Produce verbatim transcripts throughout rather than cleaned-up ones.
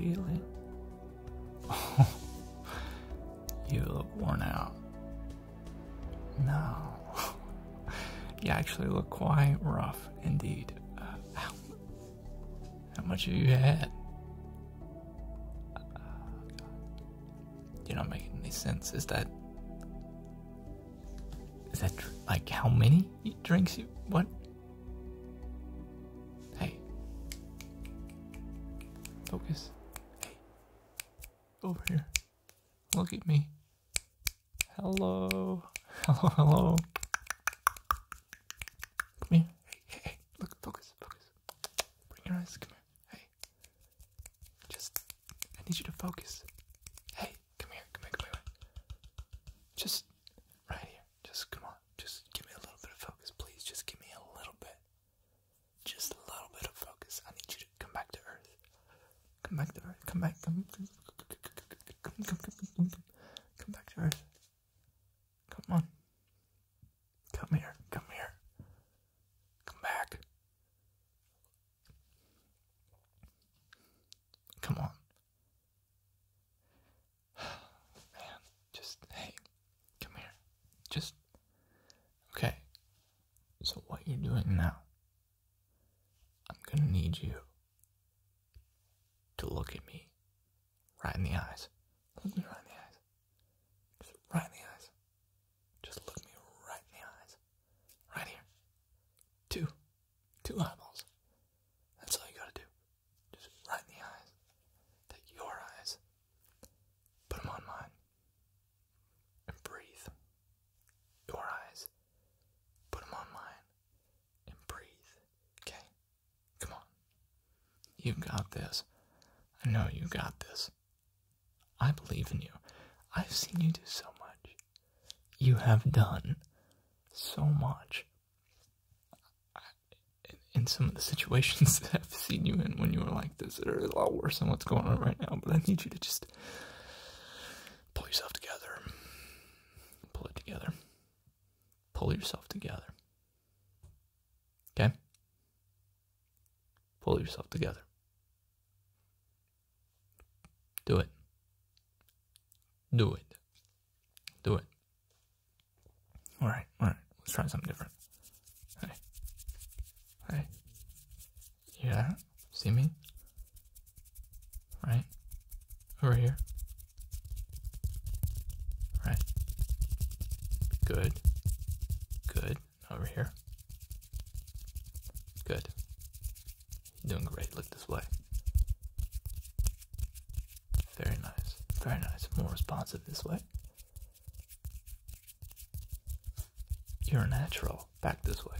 feel it. Oh, you look worn out. No. You actually look quite rough indeed. Uh, how, how much have you had? Uh, you're not making any sense. Is that... Is that, like, how many drinks you... What? Hey. Focus. Hey. Over here. Look at me. Hello. Hello, hello. Come here. Hey, hey, hey. Look, focus, focus. Bring your eyes. Come here. Hey. Just, I need you to focus. Hey, come here, come here, come here. Just... Come back to Earth. Come back. Come, come, come, come, come, come, come back to Earth. Come on. Come here. Come here. Come back. Come on. Man, just, hey, come here. Just, okay. So what you're doing now, I'm gonna need you to look at me right in the eyes. Look me right in the eyes. Just right in the eyes. Just look me right in the eyes. Right here. Two. Two eyeballs. That's all you gotta do. Just right in the eyes. Take your eyes. Put them on mine. And breathe. Your eyes. Put them on mine. And breathe. Okay? Come on. You got this. I know you got this. I believe in you. I've seen you do so much. You have done so much. I, in some of the situations that I've seen you in when you were like this, they're a lot worse than what's going on right now, but I need you to just pull yourself together. Pull it together. Pull yourself together. Okay? Pull yourself together. Do it. Do it. Do it. Alright, alright. Let's try something different. Hey. Hey. Yeah? See me? Right? Over here. Right. Good. Good. Over here. Good. You're doing great. Look this way. Very nice, very nice, more responsive this way. You're a natural, back this way.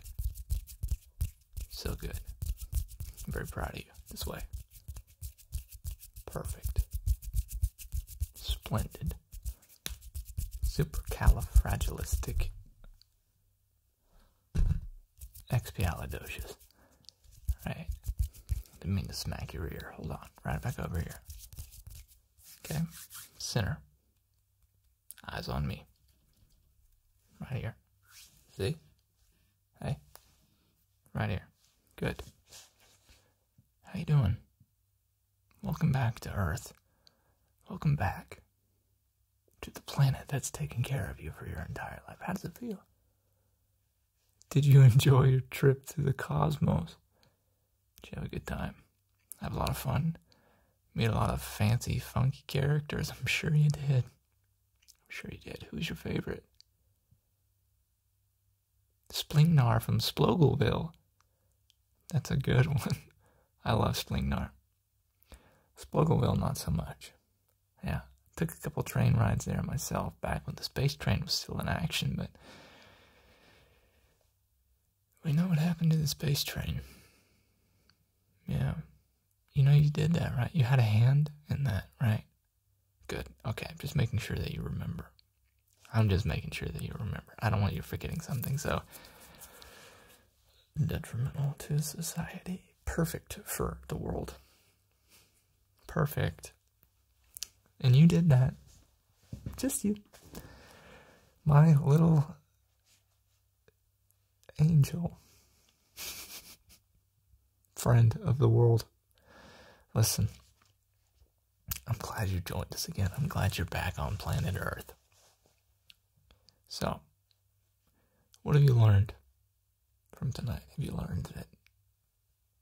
So good. I'm very proud of you, this way. Perfect. Splendid. Supercalifragilistic. Expialidocious. Alright, didn't mean to smack your ear, hold on, right back over here. Okay, center, eyes on me, right here, see, hey, right here, good, how you doing, welcome back to Earth, welcome back to the planet that's taken care of you for your entire life, how does it feel, did you enjoy your trip to the cosmos, did you have a good time, have a lot of fun, meet a lot of fancy, funky characters. I'm sure you did. I'm sure you did. Who's your favorite? Splingnar from Splogelville. That's a good one. I love Splingnar. Splogelville, not so much. Yeah, took a couple train rides there myself back when the space train was still in action, but we know what happened to the space train. Yeah. You know you did that, right? You had a hand in that, right? Good. Okay, I'm just making sure that you remember. I'm just making sure that you remember. I don't want you forgetting something, so... Detrimental to society. Perfect for the world. Perfect. And you did that. Just you. My little... angel. Friend of the world. Listen, I'm glad you joined us again. I'm glad you're back on planet Earth. So, what have you learned from tonight? Have you learned that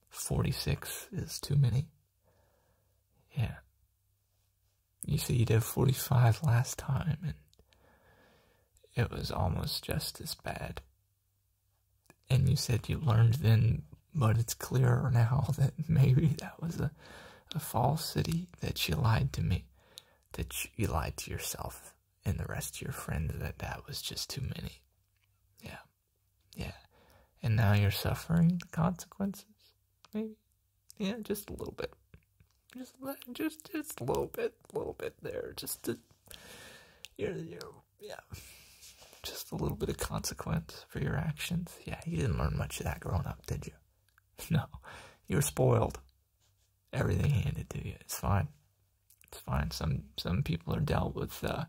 forty-six is too many? Yeah. You see, you did forty-five last time, and it was almost just as bad. And you said you learned then, but it's clearer now that maybe that was a, a falsity, that you lied to me, that you lied to yourself and the rest of your friends, that that was just too many. Yeah, yeah. And now you're suffering the consequences, maybe? Yeah, just a little bit. Just, just, just a little bit, a little bit there. Just to, you're, you're, yeah. Just a little bit of consequence for your actions. Yeah, you didn't learn much of that growing up, did you? No, you were spoiled. Everything handed to you. It's fine. It's fine. Some some people are dealt with uh,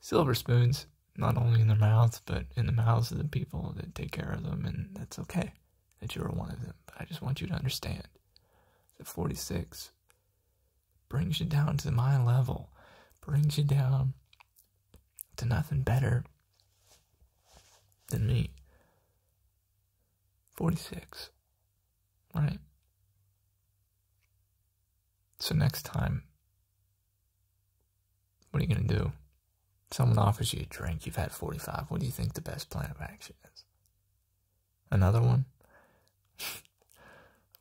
silver spoons, not only in their mouths, but in the mouths of the people that take care of them, and that's okay that you were one of them. But I just want you to understand that forty-six brings you down to my level, brings you down to nothing better than me. forty-six, right? So next time, what are you going to do? Someone offers you a drink, you've had forty-five, what do you think the best plan of action is? Another one?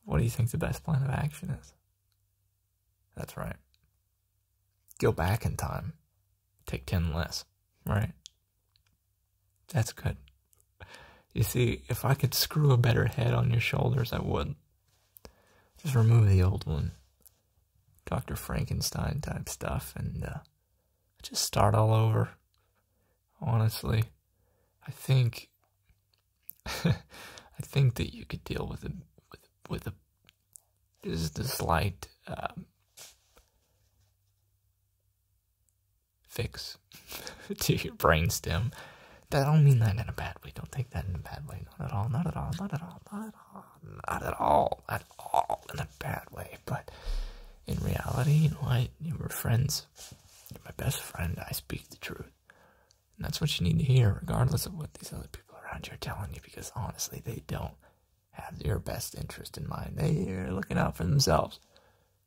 What do you think the best plan of action is? That's right. Go back in time. Take ten less, right? That's good. You see, if I could screw a better head on your shoulders, I would. Just remove the old one. Doctor Frankenstein type stuff, and uh, just start all over. Honestly, I think I think that you could deal with it. With a, is the slight um, fix to your brainstem. I don't mean that in a bad way. Don't take that in a bad way. Not at all. Not at all. Not at all. Not at all. Not at all. At all in a bad way. But in reality, you know what? You were friends. You're my best friend. I speak the truth, and that's what you need to hear, regardless of what these other people around you are telling you. Because honestly, they don't have your best interest in mind. They are looking out for themselves.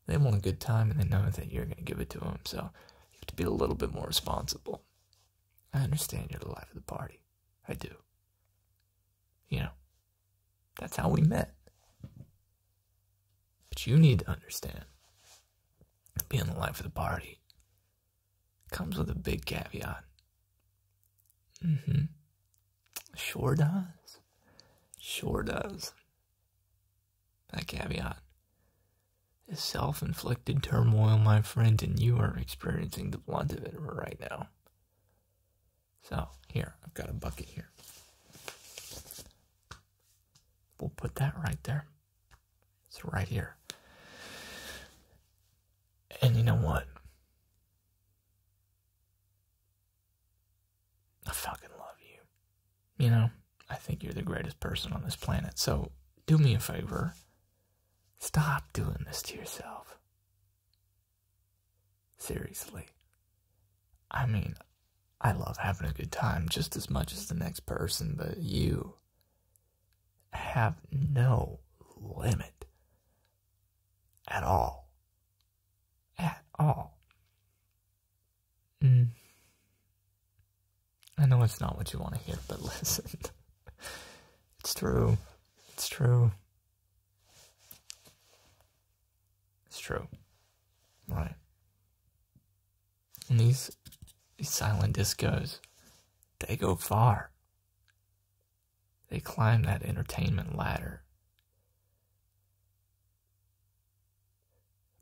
They want a good time, and they know that you're going to give it to them, so you have to be a little bit more responsible. I understand you're the life of the party. I do. You know, that's how we met. But you need to understand, being the life of the party comes with a big caveat. Mm-hmm. Sure does. Sure does. That caveat is self-inflicted turmoil, my friend, and you are experiencing the blunt of it right now. So, here, I've got a bucket here. We'll put that right there. It's right here. And you know what? I fucking love you. You know, I think you're the greatest person on this planet. So, do me a favor. Stop doing this to yourself. Seriously. I mean, I love having a good time just as much as the next person, but you have no limit at all. At all. Mm. I know it's not what you want to hear, but listen. It's true. It's true. It's true. Right. And these these silent discos, they go far. They climb that entertainment ladder.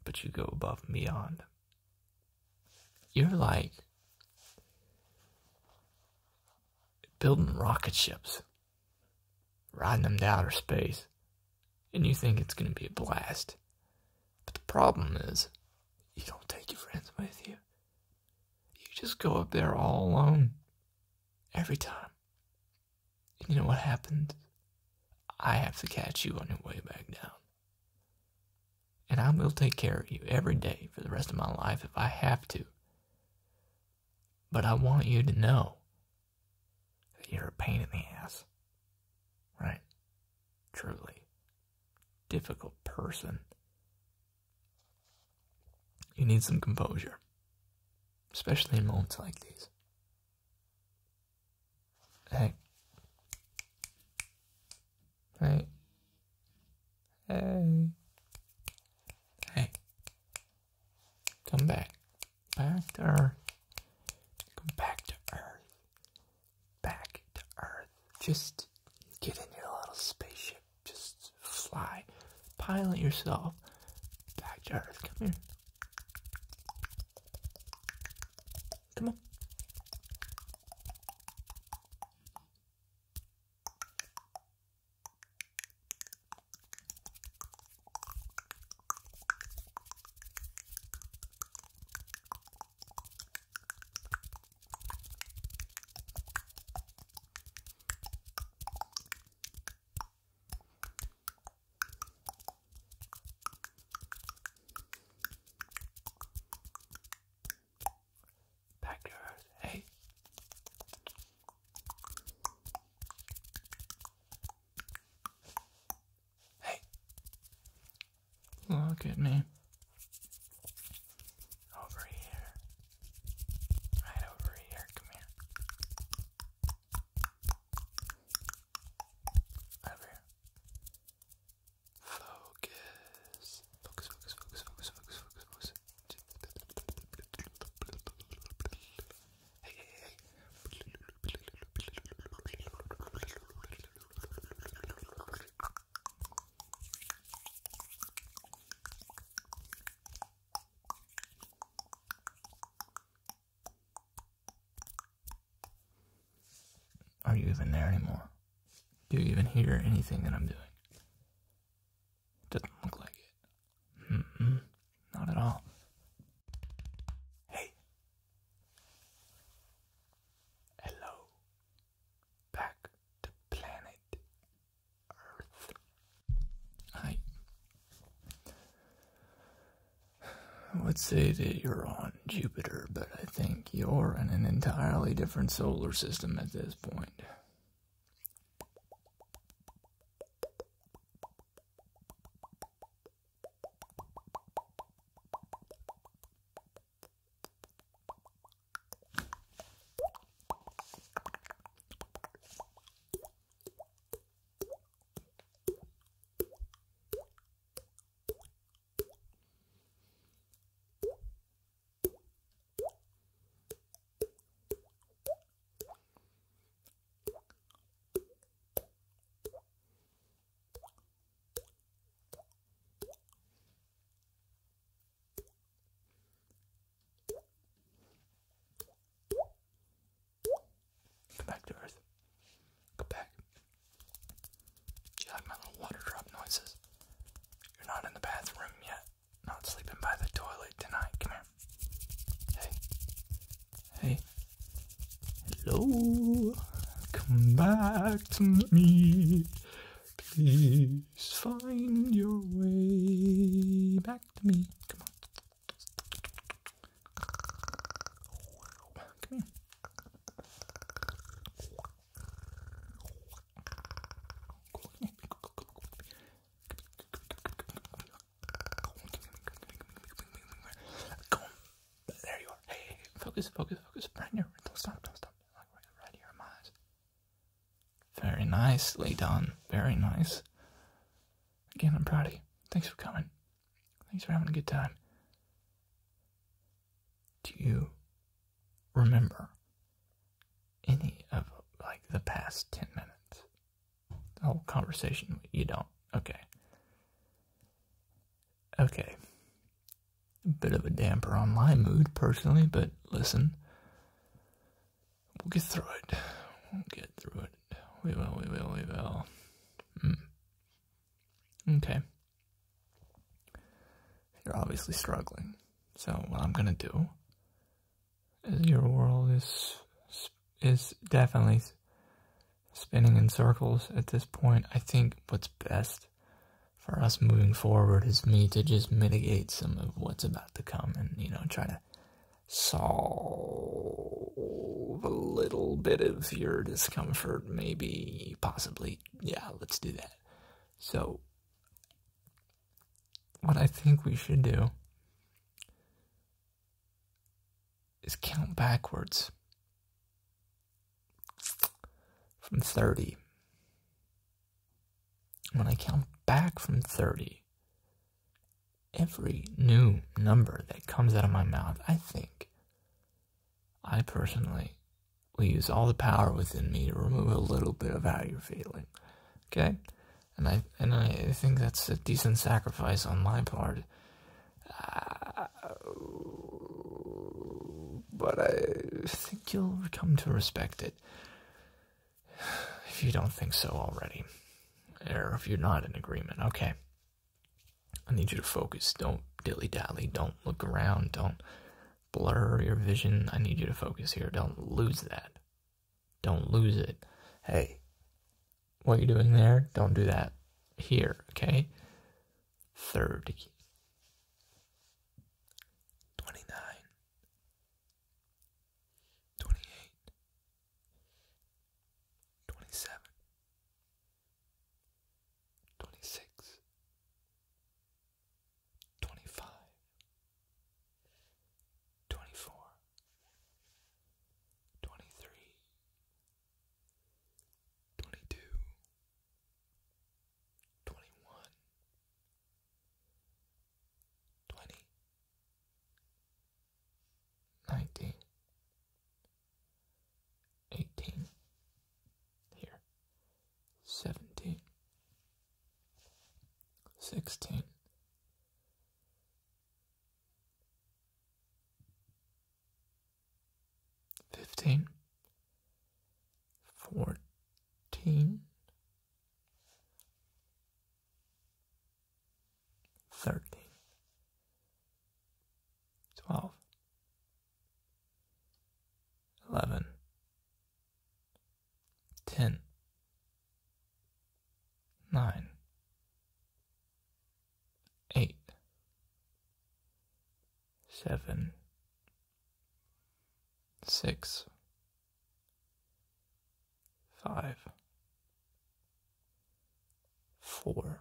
But you go above and beyond. You're like building rocket ships, riding them to outer space, and you think it's going to be a blast. But the problem is, you don't take your friends with you. You just go up there all alone, every time. And you know what happens? I have to catch you on your way back down. and I will take care of you every day for the rest of my life if I have to. But I want you to know that you're a pain in the ass, right? Truly. Difficult person. You need some composure, especially in moments like these. Hey. Hey. Hey. Hey. Come back. Back to Earth. Come back to Earth. Back to Earth. Just get in your little spaceship. Just fly. Pilot yourself. Back to Earth. Come here. Come on. Look at me. Over here. Right over here. Come here. Over here. Focus. Focus, focus, focus, focus, focus, focus, focus. Hey, hey, hey. Are you even there anymore? Do you even hear anything that I'm doing? Doesn't look like it. Mm-mm. Not at all. Hey. Hello. Back to planet Earth. Hi. I would say that you're on Jupiter, but I think you're in an entirely different solar system at this point. Back to Earth. Go back. Do you like my little water drop noises? You're not in the bathroom yet. Not sleeping by the toilet tonight. Come here. Hey. Hey. Hello. Come back to me. Please find your way back to me. Come on. Focus, focus, focus, right here, don't stop, don't stop, like right, right here in my eyes. Very nicely done, very nice. Again, I'm proud of you. Thanks for coming. Thanks for having a good time. Do you remember any of, like, the past ten minutes? The whole conversation, you don't? Okay. Okay. A bit of a damper on my mood, personally, but listen, we'll get through it. We'll get through it. We will, we will, we will. Mm. Okay. You're obviously struggling. So what I'm going to do is your world is, is definitely spinning in circles at this point. I think what's best for us moving forward is me to just mitigate some of what's about to come and, you know, try to solve a little bit of your discomfort, maybe, possibly. Yeah, let's do that. So, what I think we should do is count backwards from thirty. When I count back from thirty, every new number that comes out of my mouth, I think, I personally will use all the power within me to remove a little bit of how you're feeling, okay? And I and I think that's a decent sacrifice on my part. Uh, but I think you'll come to respect it if you don't think so already. Or if you're not in agreement, okay. I need you to focus. Don't dilly-dally. Don't look around. Don't blur your vision. I need you to focus here. Don't lose that. Don't lose it. Hey, what you're doing there, don't do that here, okay? thirty, eighteen, here, seventeen, sixteen, nine, eight, seven, six, five, four,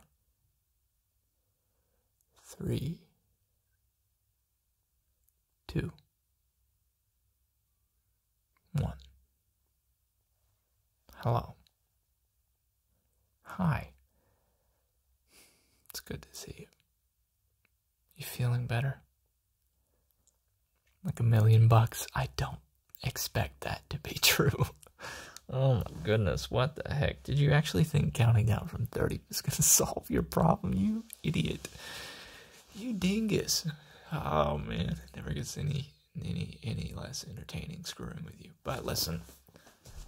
three, two, one. Hello. Hi. It's good to see you. You feeling better? Like a million bucks. I don't expect that to be true. Oh my goodness, what the heck? Did you actually think counting down from thirty was going to solve your problem? You idiot. You dingus. Oh man, it never gets any any any less entertaining screwing with you. But listen,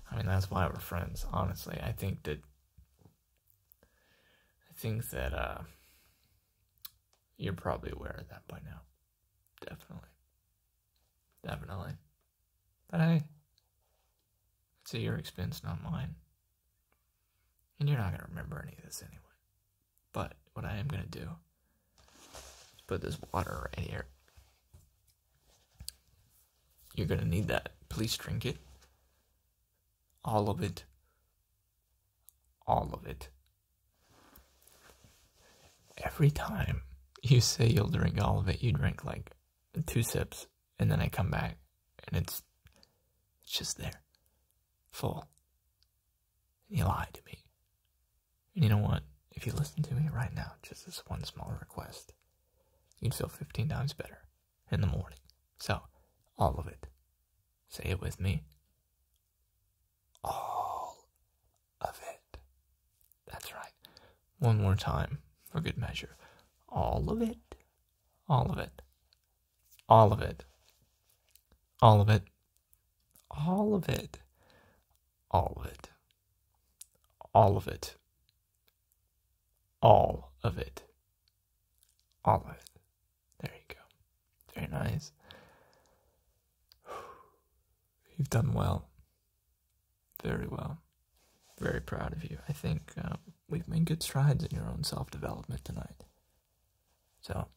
I mean, that's why we're friends, honestly. I think that I think that uh you're probably aware of that by now. Definitely. Definitely. But hey, it's at your expense, not mine. And you're not going to remember any of this anyway. But what I am going to do is put this water right here. You're going to need that. Please drink it. All of it. All of it. Every time you say you'll drink all of it, you drink like two sips. And then I come back, and it's, it's just there, full. And you lied to me. And you know what? If you listen to me right now, just this one small request, you'd feel fifteen times better in the morning. So, all of it. Say it with me. All of it. That's right. One more time, for good measure. All of it. All of it. All of it. All of it, all of it, all of it, all of it, all of it, all of it. There you go. Very nice. You've done well. Very well. very proud of you. I think uh, we've made good strides in your own self-development tonight. So,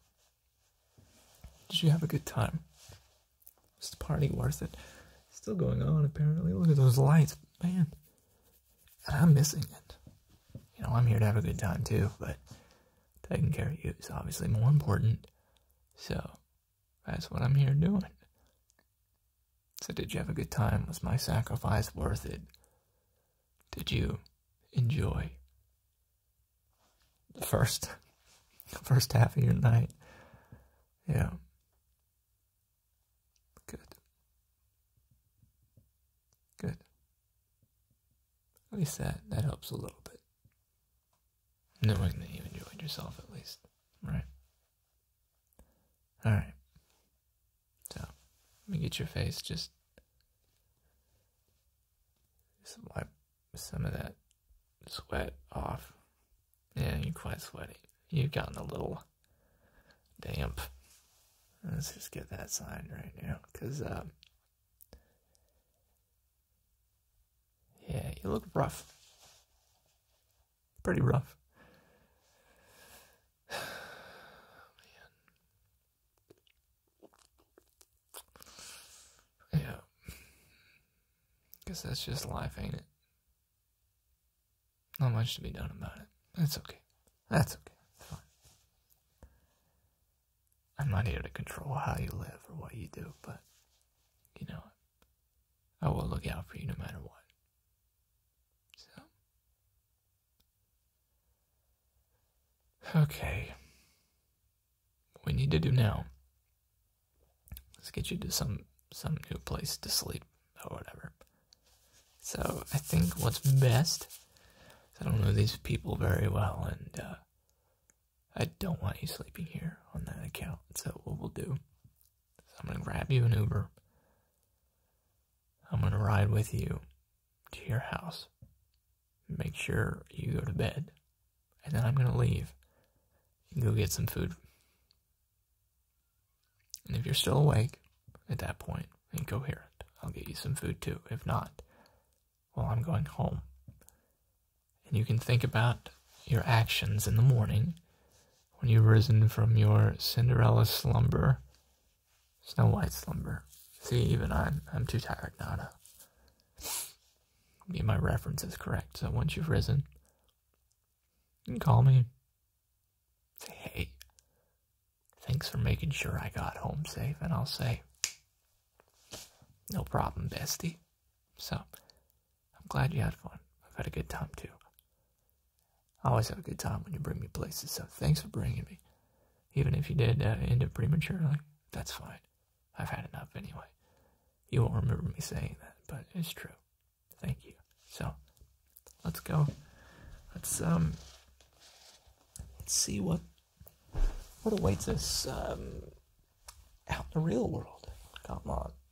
did you have a good time? Was the party worth it? It's still going on, apparently. Look at those lights, man. And I'm missing it. You know, I'm here to have a good time, too, but taking care of you is obviously more important. So, that's what I'm here doing. So did you have a good time? Was my sacrifice worth it? Did you enjoy the first, first half of your night? Yeah. Good. Good. At least that, that helps a little bit. Knowing that you enjoyed yourself at least, right? Alright. So, let me get your face, just just wipe some of that sweat off. Yeah, you're quite sweaty. You've gotten a little damp. Let's just get that signed right now, because, um, yeah, you look rough. Pretty rough. Man. Yeah. Guess that's just life, ain't it? Not much to be done about it. That's okay. That's okay. I'm not here to control how you live or what you do, but, you know, I will look out for you no matter what. So, okay, what we need to do now is get you to some, some new place to sleep or whatever. So, I think what's best, I don't know these people very well, and, uh, I don't want you sleeping here on that account, so what we'll do is I'm going to grab you an Uber, I'm going to ride with you to your house, make sure you go to bed, and then I'm going to leave and go get some food. And if you're still awake at that point and coherent, I'll get you some food too. If not, well, I'm going home. And you can think about your actions in the morning. When you've risen from your Cinderella slumber, Snow White slumber. See, even I'm, I'm too tired now to get my references correct. So once you've risen, you can call me. Say, hey, thanks for making sure I got home safe. And I'll say, no problem, bestie. So, I'm glad you had fun. I've had a good time, too. I always have a good time when you bring me places, so thanks for bringing me. Even if you did uh, end up prematurely, that's fine. I've had enough anyway. You won't remember me saying that, but it's true. Thank you. So, let's go. Let's, um, let's see what, what awaits us, um, out in the real world. Come on.